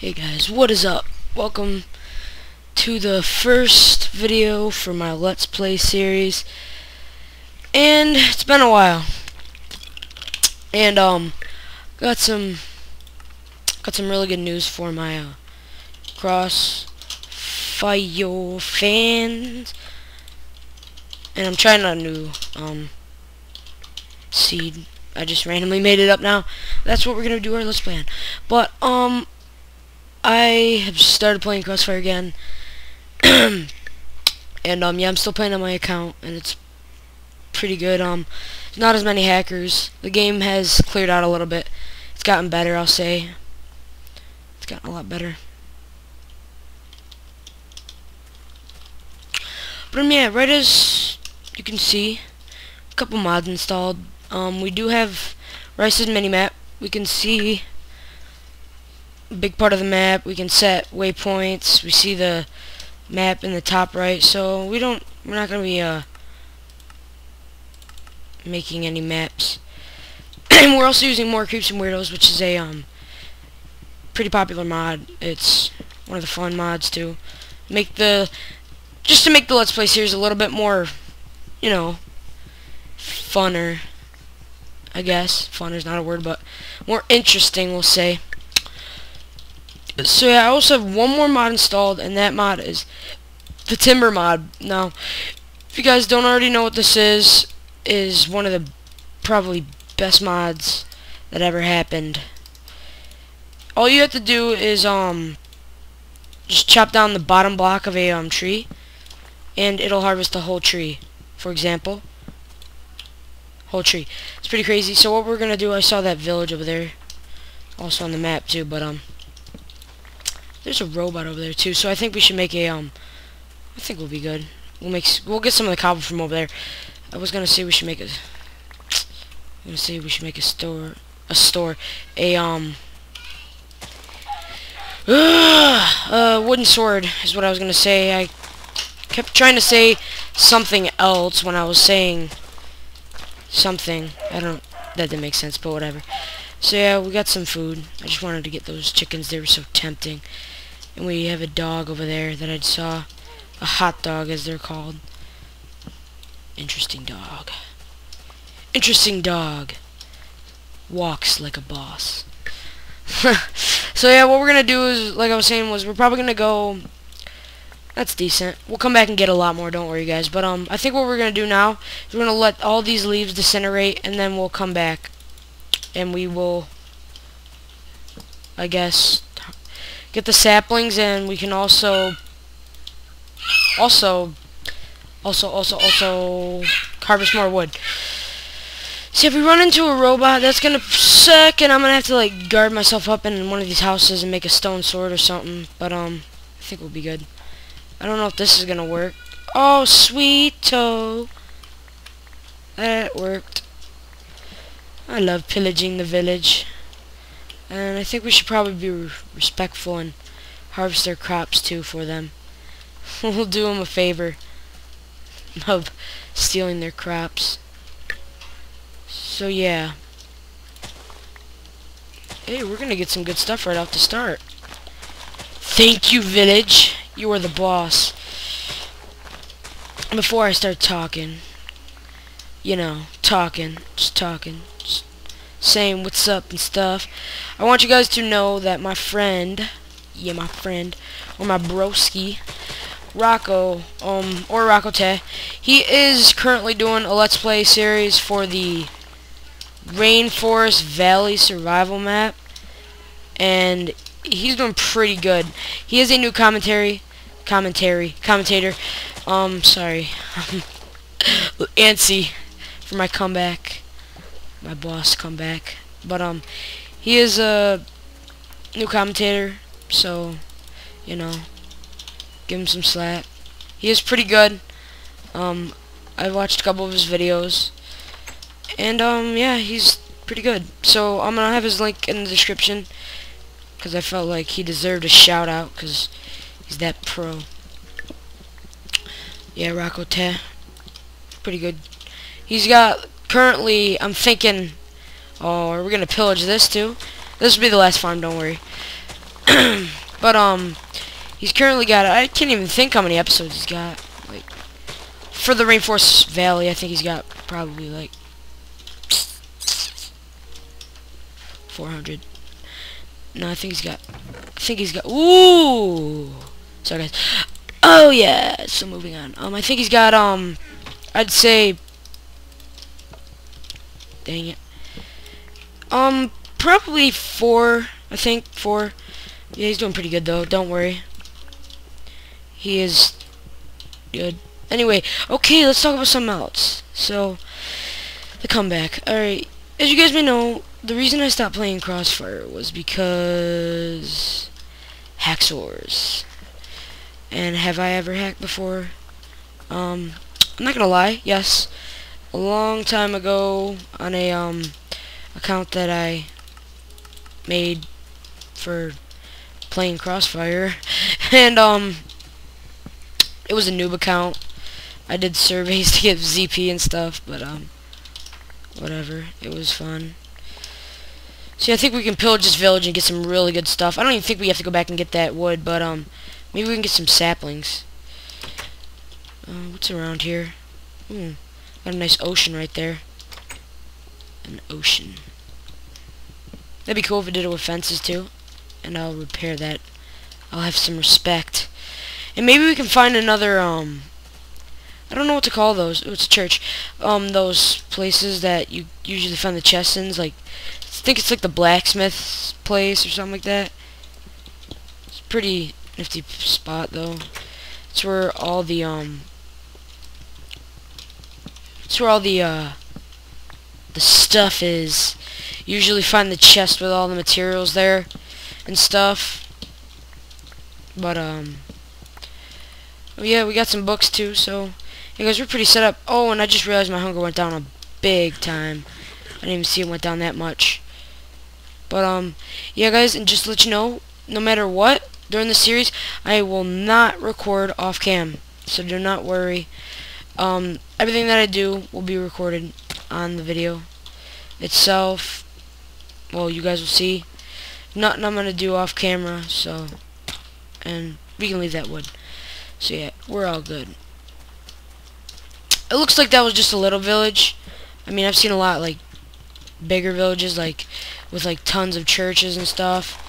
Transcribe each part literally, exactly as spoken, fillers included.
Hey guys, what is up? Welcome to the first video for my Let's Play series. And it's been a while. And um got some got some really good news for my uh, Crossfire fans. And I'm trying a new um seed. I just randomly made it up now. That's what we're going to do our Let's Play on. But um I have started playing Crossfire again, and um, yeah, I'm still playing on my account, and it's pretty good. Um, not as many hackers. The game has cleared out a little bit. It's gotten better, I'll say. It's gotten a lot better. But um, yeah, right as you can see, a couple mods installed. Um, we do have Rice's mini-map. We can see big part of the map, we can set waypoints, we see the map in the top right, so we don't we're not gonna be uh making any maps. And we're also using More Creeps and Weirdos, which is a um pretty popular mod. It's one of the fun mods to make the just to make the Let's Play series a little bit more, you know, funner. I guess. Funner's not a word, but more interesting, we'll say. So yeah, I also have one more mod installed, and that mod is the timber mod. Now, if you guys don't already know what this is, is one of the probably best mods that ever happened. All you have to do is um just chop down the bottom block of a um tree, and it'll harvest the whole tree. For example, whole tree. It's pretty crazy. So what we're gonna do? I saw that village over there, also on the map too, but um. There's a robot over there too, so I think we should make a um. I think we'll be good. We'll make s we'll get some of the cobble from over there. I was gonna say we should make a. I'm gonna say we should make a store, a store, a um. Uh, a wooden sword is what I was gonna say. I kept trying to say something else when I was saying something. I don't. That didn't make sense, but whatever. So yeah, we got some food. I just wanted to get those chickens. They were so tempting. And we have a dog over there that I saw. A hot dog, as they're called. Interesting dog. Interesting dog. Walks like a boss. So yeah, what we're going to do is, like I was saying, was we're probably going to go... That's decent. We'll come back and get a lot more, don't worry, guys. But um, I think what we're going to do now is we're going to let all these leaves disintegrate, and then we'll come back. And we will, I guess, get the saplings, and we can also, also, also, also, also harvest more wood. See, if we run into a robot, that's gonna suck, and I'm gonna have to like guard myself up in one of these houses and make a stone sword or something. But um, I think we'll be good. I don't know if this is gonna work. Oh, sweet-o, that worked. I love pillaging the village, and I think we should probably be re respectful and harvest their crops too for them. We'll do them a favor of stealing their crops. So yeah, hey, we're gonna get some good stuff right off the start. Thank you, village. You are the boss. Before I start talking, you know, talking, just talking. Saying what's up and stuff. I want you guys to know that my friend, yeah, my friend, or my broski, Rocco, um, or RoccoTeh, he is currently doing a Let's Play series for the Rainforest Valley Survival Map, and he's doing pretty good. He is a new commentary, commentary, commentator. Um, sorry, I'm antsy for my comeback. My boss come back, but um, he is a new commentator, so you know, give him some slack. He is pretty good. Um, I watched a couple of his videos, and um, yeah, he's pretty good. So I'm gonna have his link in the description, cause I felt like he deserved a shout out, cause he's that pro. Yeah, RoccoTeh, pretty good. He's got. Currently, I'm thinking, oh, are we gonna pillage this too? This will be the last farm, don't worry. But, um, he's currently got, I can't even think how many episodes he's got. Like, for the Rainforest Valley, I think he's got probably, like, four hundred. No, I think he's got, I think he's got, ooh! Sorry, guys. Oh, yeah! So, moving on. Um, I think he's got, um, I'd say, dang it. Um, probably four, I think, four. Yeah, he's doing pretty good, though. Don't worry. He is good. Anyway, okay, let's talk about something else. So, the comeback. Alright, as you guys may know, the reason I stopped playing Crossfire was because hacksaws. And have I ever hacked before? Um, I'm not gonna lie, yes. A long time ago on a, um, account that I made for playing Crossfire, and um it was a noob account. I did surveys to get Z P and stuff, but um whatever, it was fun. See, I think we can pillage this village and get some really good stuff. I don't even think we have to go back and get that wood, but um maybe we can get some saplings. Uh, what's around here? Hmm, got a nice ocean right there. An ocean. That'd be cool if we did it with fences too. And I'll repair that. I'll have some respect. And maybe we can find another, um... I don't know what to call those. Ooh, it's a church. Um, those places that you usually find the chests in. Like, I think it's like the blacksmith's place or something like that. It's a pretty nifty spot, though. It's where all the, um... It's where all the, uh... the stuff is. You usually find the chest with all the materials there and stuff. But um oh yeah, we got some books too, so hey guys, we're pretty set up. Oh, and I just realized my hunger went down a big time. I didn't even see it went down that much. But um yeah guys, and just to let you know, no matter what, during the series I will not record off cam. So do not worry. Um everything that I do will be recorded on the video itself. Well, you guys will see. Nothing I'm gonna do off camera, so, and we can leave that wood. So yeah, we're all good. It looks like that was just a little village. I mean, I've seen a lot like bigger villages, like with like tons of churches and stuff.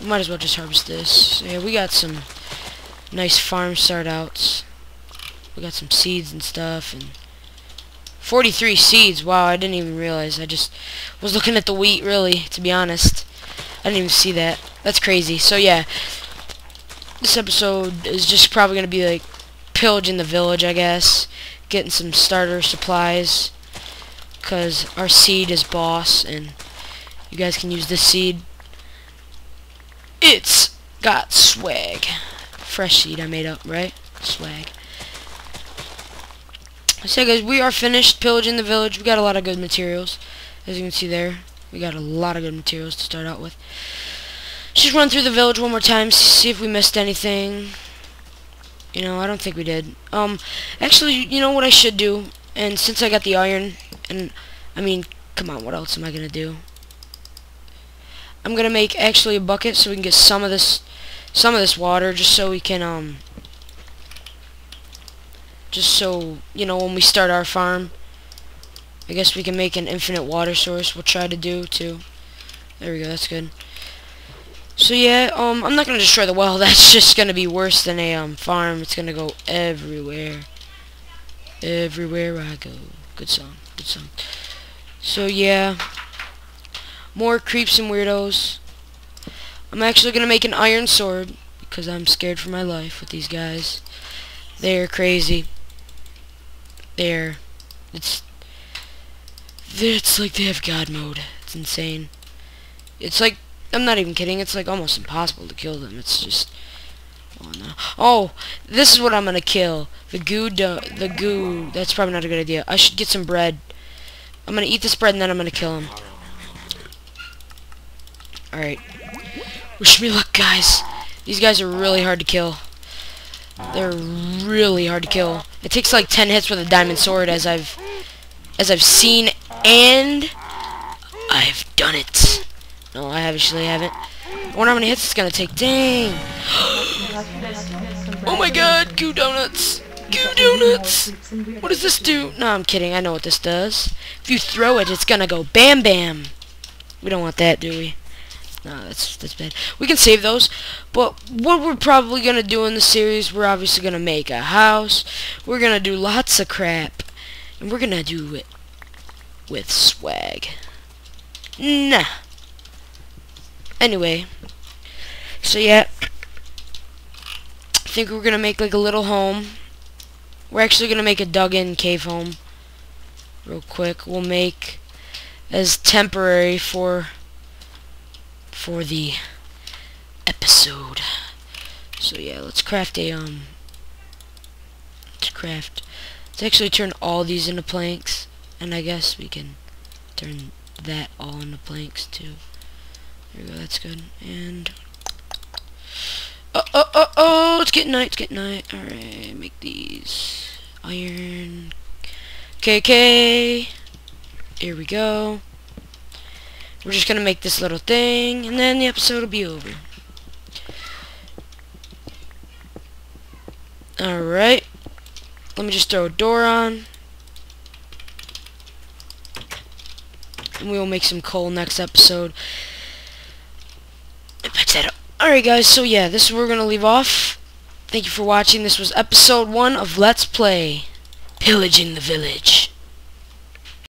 We might as well just harvest this. So yeah, we got some nice farm start outs. We got some seeds and stuff, and forty-three seeds. Wow, I didn't even realize. I just was looking at the wheat, really, to be honest. I didn't even see that. That's crazy. So yeah, this episode is just probably gonna be like pillaging the village, I guess, getting some starter supplies, cause our seed is boss, and you guys can use this seed. It's got swag. Fresh seed I made up, right? Swag. So guys, we are finished pillaging the village. We got a lot of good materials, as you can see there. We got a lot of good materials to start out with. Just run through the village one more time, see if we missed anything. You know, I don't think we did. Um, actually, you know what I should do? And since I got the iron, and, I mean, come on, what else am I gonna do? I'm gonna make, actually, a bucket so we can get some of this, some of this water, just so we can, um, just so, you know, when we start our farm, I guess we can make an infinite water source. We'll try to do too. There we go. That's good. So yeah, um, I'm not gonna destroy the well. That's just gonna be worse than a um farm. It's gonna go everywhere. Everywhere I go. Good song. Good song. So yeah, more creeps and weirdos. I'm actually gonna make an iron sword because I'm scared for my life with these guys. They're crazy. They're. It's. It's like they have God mode. It's insane. It's like, I'm not even kidding, it's like almost impossible to kill them. It's just, oh no. Oh, this is what I'm gonna kill. The goo, do, the goo, that's probably not a good idea. I should get some bread. I'm gonna eat this bread and then I'm gonna kill him. Alright. Wish me luck, guys. These guys are really hard to kill. They're really hard to kill. It takes like ten hits with a diamond sword, as I've As I've seen, and I've done it. No, I actually haven't. I wonder how many hits it's gonna take. Dang! Oh my god! Goo donuts! Goo donuts! What does this do? No, I'm kidding. I know what this does. If you throw it, it's gonna go bam bam. We don't want that, do we? No, that's that's bad. We can save those, but what we're probably gonna do in the series, we're obviously gonna make a house. We're gonna do lots of crap, and we're gonna do it with swag. Nah. Anyway, so yeah, I think we're gonna make like a little home. We're actually gonna make a dug-in cave home, real quick. We'll make as temporary for. for the episode. So yeah, let's craft a um let's craft let's actually turn all these into planks, and I guess we can turn that all into planks too. There we go, that's good. And oh oh oh oh it's getting night, it's getting night. Alright, make these iron K K. Here we go. We're just gonna make this little thing, and then the episode will be over. Alright. Let me just throw a door on. And we will make some coal next episode. Alright guys, so yeah, this is where we're gonna leave off. Thank you for watching. This was episode one of Let's Play Pillaging the Village.